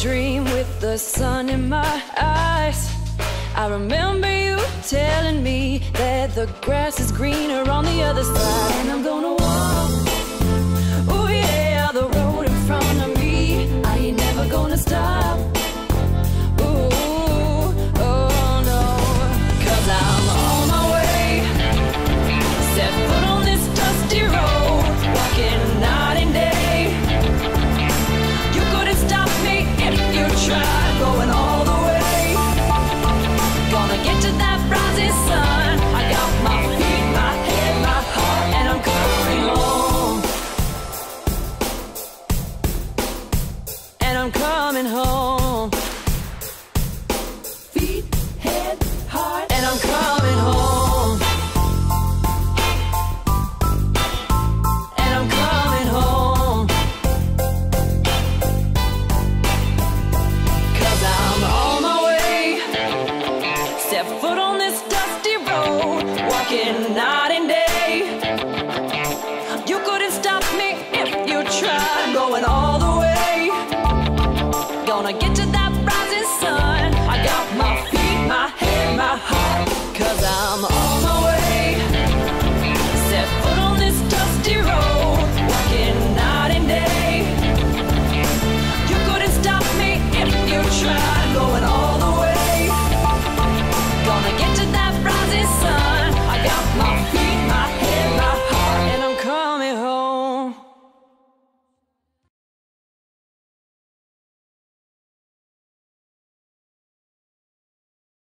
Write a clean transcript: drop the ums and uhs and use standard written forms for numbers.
dream with the sun in my eyes. I remember you telling me that the grass is greener on the other side. And I'm gonna walk, oh yeah, the road in front of me. I ain't never gonna stop. Ooh, oh no. 'Cause I'm on my way, set foot on this dusty road, walking night and day. You couldn't stop me if you tried, going all the way. Gonna get to that rising sun. I got my feet, my head, my heart, and I'm coming home. And I'm coming home. Feet, head, heart, and I'm coming home. And I'm coming home. 'Cause I'm on my way, set foot on this dusty road, walking night and day. You couldn't stop me if you tried, going all the way. Gonna get to that rising sun. I got my feet, my head, my heart. 'Cause I'm